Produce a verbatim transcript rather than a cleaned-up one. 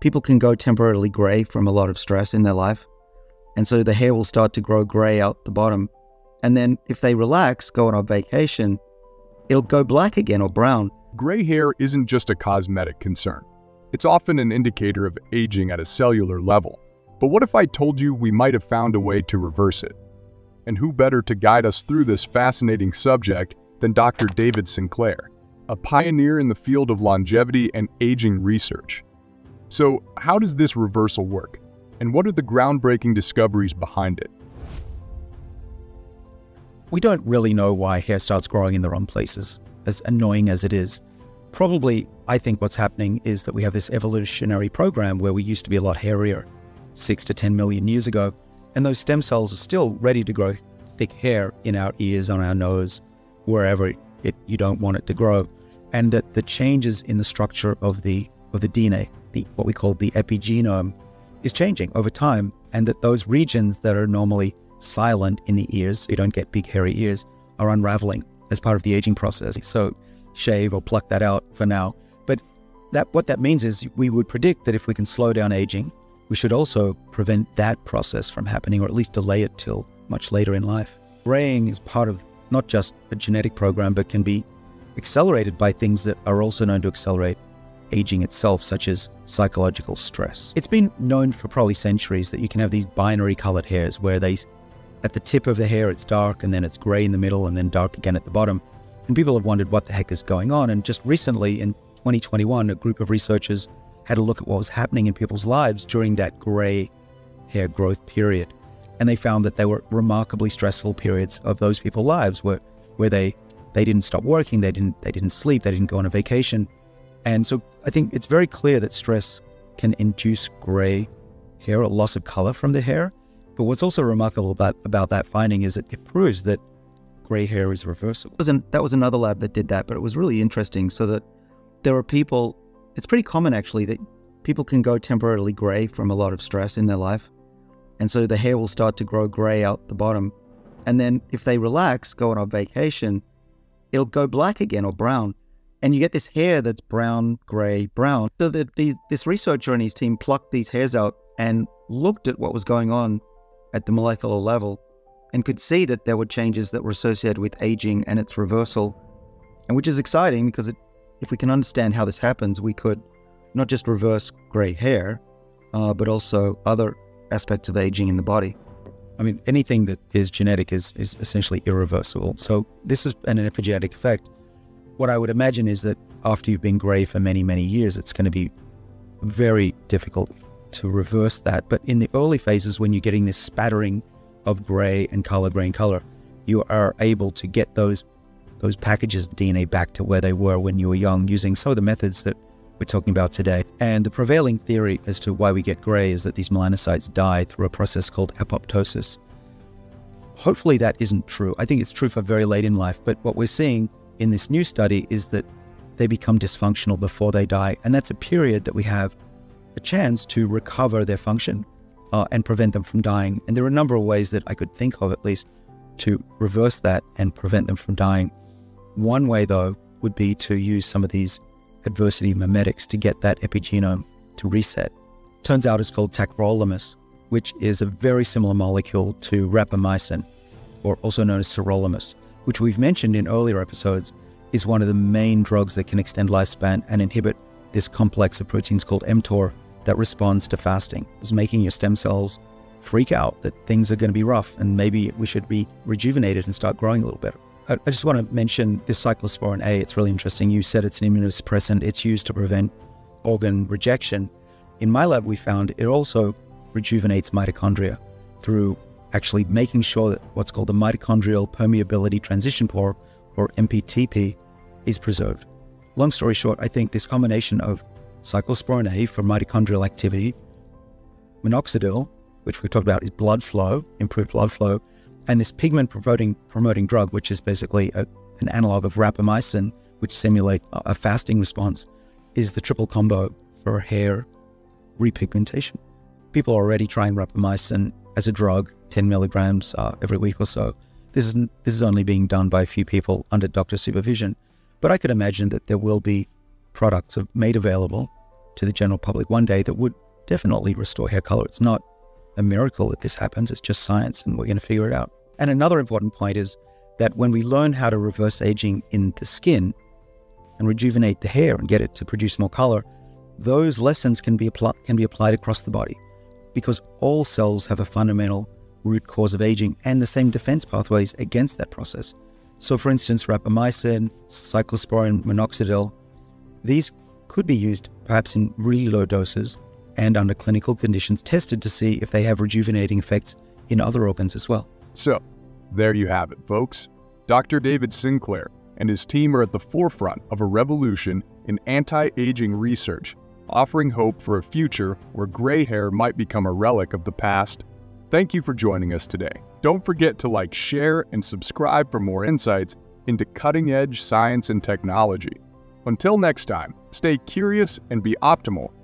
people can go temporarily gray from a lot of stress in their life. And so the hair will start to grow gray out the bottom. And then if they relax, go on a vacation, it'll go black again or brown. Gray hair isn't just a cosmetic concern. It's often an indicator of aging at a cellular level. But what if I told you we might have found a way to reverse it? And who better to guide us through this fascinating subject than Doctor David Sinclair, a pioneer in the field of longevity and aging research. So how does this reversal work? And what are the groundbreaking discoveries behind it? We don't really know why hair starts growing in the wrong places, as annoying as it is. Probably, I think what's happening is that we have this evolutionary program where we used to be a lot hairier six to ten million years ago, and those stem cells are still ready to grow thick hair in our ears, on our nose, wherever it, it, you don't want it to grow, and that the changes in the structure of the, of the D N A, the, what we call the epigenome, is changing over time, and that those regions that are normally silent in the ears, so you don't get big hairy ears, are unraveling as part of the aging process. So shave or pluck that out for now. But that what that means is we would predict that if we can slow down aging, we should also prevent that process from happening, or at least delay it till much later in life. Graying is part of not just a genetic program, but can be accelerated by things that are also known to accelerate aging itself, such as psychological stress. It's been known for probably centuries that you can have these binary colored hairs where they at the tip of the hair, it's dark, and then it's gray in the middle, and then dark again at the bottom. And people have wondered what the heck is going on. And just recently in twenty twenty-one, a group of researchers had a look at what was happening in people's lives during that gray hair growth period. And they found that they were remarkably stressful periods of those people's lives where, where they, they didn't stop working, they didn't, they didn't sleep, they didn't go on a vacation. And so I think it's very clear that stress can induce gray hair or loss of color from the hair. But what's also remarkable about, about that finding is that it proves that gray hair is reversible. That was another lab that did that, but it was really interesting. So that there are people, it's pretty common actually, that people can go temporarily gray from a lot of stress in their life. And so the hair will start to grow gray out the bottom. And then if they relax, go on a vacation, it'll go black again or brown. And you get this hair that's brown, gray, brown. So that the, this researcher and his team plucked these hairs out and looked at what was going on at the molecular level, and could see that there were changes that were associated with aging and its reversal, and which is exciting because it, if we can understand how this happens, we could not just reverse gray hair, uh, but also other aspects of aging in the body. I mean, anything that is genetic is, is essentially irreversible. So this is an epigenetic effect. What I would imagine is that after you've been gray for many, many years, it's going to be very difficult to reverse that. But in the early phases, when you're getting this spattering of gray and color, gray and color, you are able to get those those packages of D N A back to where they were when you were young, using some of the methods that we're talking about today. And the prevailing theory as to why we get gray is that these melanocytes die through a process called apoptosis. Hopefully that isn't true. I think it's true for very late in life, but what we're seeing in this new study is that they become dysfunctional before they die, and that's a period that we have a chance to recover their function uh, and prevent them from dying. And there are a number of ways that I could think of, at least, to reverse that and prevent them from dying. One way, though, would be to use some of these adversity mimetics to get that epigenome to reset. Turns out it's called tacrolimus, which is a very similar molecule to rapamycin, or also known as sirolimus, which we've mentioned in earlier episodes is one of the main drugs that can extend lifespan and inhibit this complex of proteins called mTOR that responds to fasting. It's making your stem cells freak out that things are going to be rough and maybe we should be rejuvenated and start growing a little better. I, I just want to mention this cyclosporin A. It's really interesting. You said it's an immunosuppressant. It's used to prevent organ rejection. In my lab, we found it also rejuvenates mitochondria through actually making sure that what's called the mitochondrial permeability transition pore, or M P T P, is preserved. Long story short, I think this combination of cyclosporin A for mitochondrial activity, minoxidil, which we've talked about is blood flow, improved blood flow, and this pigment promoting, promoting drug, which is basically a, an analog of rapamycin, which simulates a, a fasting response, is the triple combo for hair repigmentation. People are already trying rapamycin as a drug, ten milligrams uh, every week or so. This is, this is only being done by a few people under doctor supervision. But I could imagine that there will be products made available to the general public one day that would definitely restore hair color. It's not a miracle that this happens. It's just science, and we're going to figure it out. And another important point is that when we learn how to reverse aging in the skin and rejuvenate the hair and get it to produce more color, those lessons can be, apply, can be applied across the body, because all cells have a fundamental root cause of aging and the same defense pathways against that process. So for instance, rapamycin, cyclosporin, minoxidil, these could be used perhaps in really low doses and under clinical conditions tested to see if they have rejuvenating effects in other organs as well. So there you have it, folks. Doctor David Sinclair and his team are at the forefront of a revolution in anti-aging research, offering hope for a future where gray hair might become a relic of the past. Thank you for joining us today. Don't forget to like, share, and subscribe for more insights into cutting-edge science and technology. Until next time, stay curious and be optimal.